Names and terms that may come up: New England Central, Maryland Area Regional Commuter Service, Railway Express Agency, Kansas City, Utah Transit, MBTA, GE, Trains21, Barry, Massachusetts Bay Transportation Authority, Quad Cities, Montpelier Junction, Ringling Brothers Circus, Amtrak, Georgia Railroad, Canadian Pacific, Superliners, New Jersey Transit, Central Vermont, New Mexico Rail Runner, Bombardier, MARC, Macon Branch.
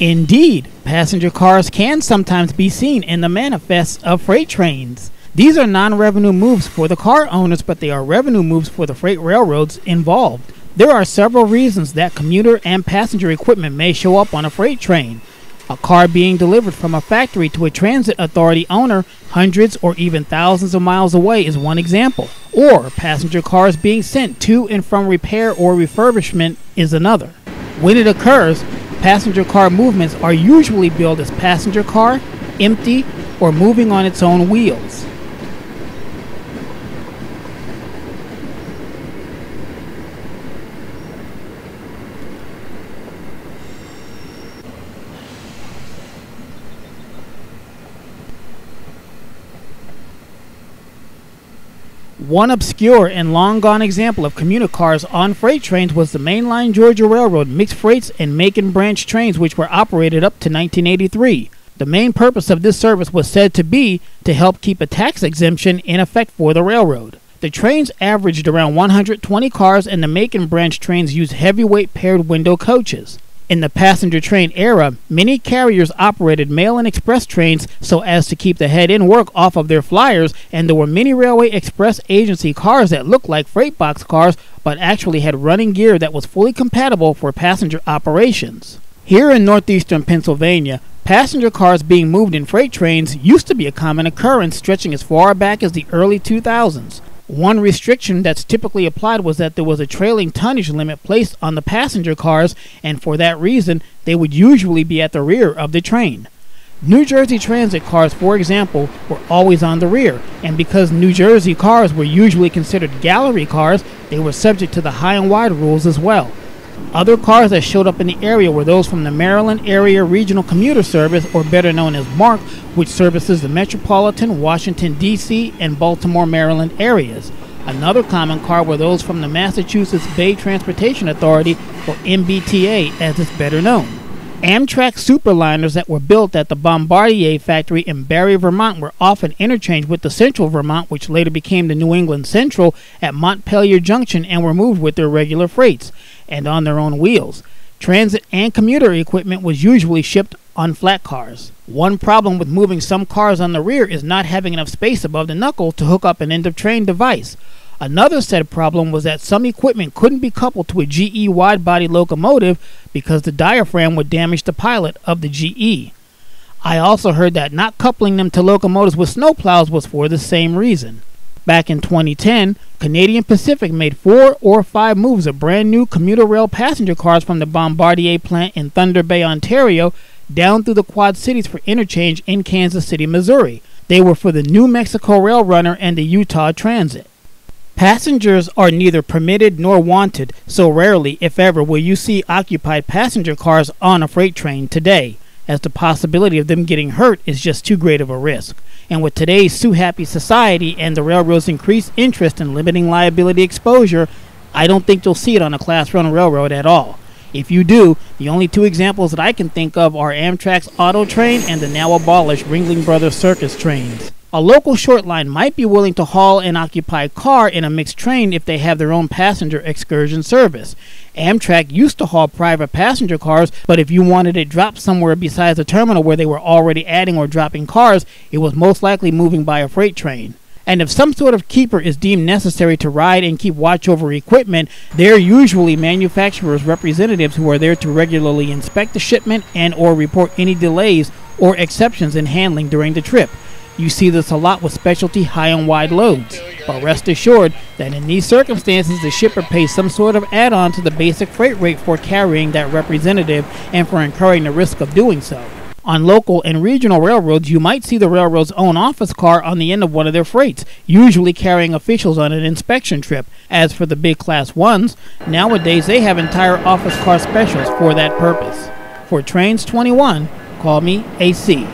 Indeed, passenger cars can sometimes be seen in the manifests of freight trains. These are non-revenue moves for the car owners, but they are revenue moves for the freight railroads involved. There are several reasons that commuter and passenger equipment may show up on a freight train. A car being delivered from a factory to a transit authority owner hundreds or even thousands of miles away is one example. Or passenger cars being sent to and from repair or refurbishment is another. When it occurs, passenger car movements are usually billed as passenger car, empty, or moving on its own wheels. One obscure and long-gone example of commuter cars on freight trains was the mainline Georgia Railroad mixed freights and Macon Branch trains, which were operated up to 1983. The main purpose of this service was said to be to help keep a tax exemption in effect for the railroad. The trains averaged around 120 cars, and the Macon Branch trains used heavyweight paired window coaches. In the passenger train era, many carriers operated mail and express trains so as to keep the head-end work off of their flyers, and there were many Railway Express Agency cars that looked like freight box cars but actually had running gear that was fully compatible for passenger operations. Here in northeastern Pennsylvania, passenger cars being moved in freight trains used to be a common occurrence stretching as far back as the early 2000s. One restriction that's typically applied was that there was a trailing tonnage limit placed on the passenger cars, and for that reason, they would usually be at the rear of the train. New Jersey Transit cars, for example, were always on the rear, and because New Jersey cars were usually considered gallery cars, they were subject to the high and wide rules as well. Other cars that showed up in the area were those from the Maryland Area Regional Commuter Service, or better known as MARC, which services the metropolitan, Washington, D.C., and Baltimore, Maryland areas. Another common car were those from the Massachusetts Bay Transportation Authority, or MBTA, as it's better known. Amtrak Superliners that were built at the Bombardier factory in Barry, Vermont were often interchanged with the Central Vermont, which later became the New England Central, at Montpelier Junction, and were moved with their regular freights and on their own wheels. Transit and commuter equipment was usually shipped on flat cars. One problem with moving some cars on the rear is not having enough space above the knuckle to hook up an end-of-train device. Another said problem was that some equipment couldn't be coupled to a GE wide-body locomotive because the diaphragm would damage the pilot of the GE. I also heard that not coupling them to locomotives with snowplows was for the same reason. Back in 2010, Canadian Pacific made 4 or 5 moves of brand new commuter rail passenger cars from the Bombardier plant in Thunder Bay, Ontario, down through the Quad Cities for interchange in Kansas City, Missouri. They were for the New Mexico Rail Runner and the Utah Transit. Passengers are neither permitted nor wanted, so rarely, if ever, will you see occupied passenger cars on a freight train today, as the possibility of them getting hurt is just too great of a risk. And with today's sue-happy society and the railroad's increased interest in limiting liability exposure, I don't think you'll see it on a class-run railroad at all. If you do, the only 2 examples that I can think of are Amtrak's auto train and the now-abolished Ringling Brothers Circus trains. A local short line might be willing to haul an occupied car in a mixed train if they have their own passenger excursion service. Amtrak used to haul private passenger cars, but if you wanted it dropped somewhere besides a terminal where they were already adding or dropping cars, it was most likely moving by a freight train. And if some sort of keeper is deemed necessary to ride and keep watch over equipment, they're usually manufacturers' representatives who are there to regularly inspect the shipment and or report any delays or exceptions in handling during the trip. You see this a lot with specialty high and wide loads, but rest assured that in these circumstances the shipper pays some sort of add-on to the basic freight rate for carrying that representative and for incurring the risk of doing so. On local and regional railroads, you might see the railroad's own office car on the end of one of their freights, usually carrying officials on an inspection trip. As for the big Class 1s, nowadays they have entire office car specials for that purpose. For Trains 21, call me AC.